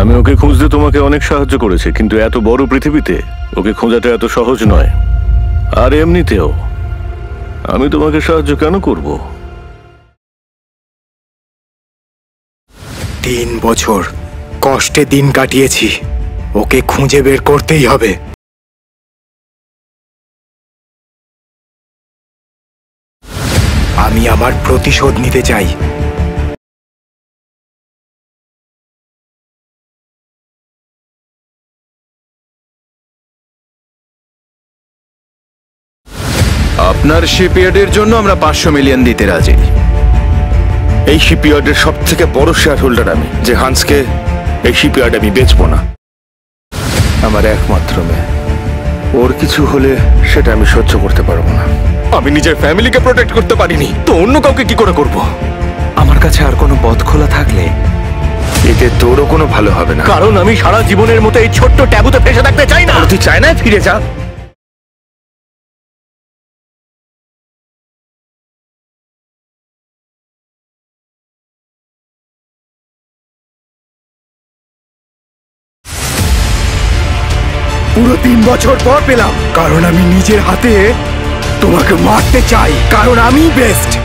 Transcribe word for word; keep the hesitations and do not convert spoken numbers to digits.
আমি ওকে খুঁজতে তোমাকে অনেক সাহায্য করেছি, কিন্তু এত বড় পৃথিবীতে ওকে খোঁজাটা এত সহজ নয়। আর এমনিতেও আমি তোমাকে সাহায্য কেন করব? তিন বছর কষ্টে দিন কাটিয়েছি, ওকে খুঁজে বের করতেই হবে। আমি আমার প্রতিশোধ নিতে চাই। আপনার শিপইয়ার্ডের জন্য আমরা পাঁচশো মিলিয়ন দিতে রাজি। এই শিপইয়ার্ডের সব থেকে বড় শেয়ার হোল্ডার আমি, যে হান্সকে এই শিপইয়ার্ড আমি বেচবো না। আমার একমাত্র মেয়ে, ওর কিছু হলে সেটা আমি সহ্য করতে পারবো না। আমি নিজের ফ্যামিলিকে প্রোটেক্ট করতে পারিনি, তো অন্য কাউকে কি করে করব? আমার কাছে আর কোনো পথ খোলা থাকলে এতে তোরও কোনো ভালো হবে না, কারণ আমি সারা জীবনের মতো এই ছোট্ট ট্যাবুতে ফেসে থাকতে চাই না। তুই চায় না ফিরে যা। পুরো তিন বছর পর পেলাম, কারণ আমি নিজের হাতে তোমাকে মারতে চাই, কারণ আমি বেস্ট।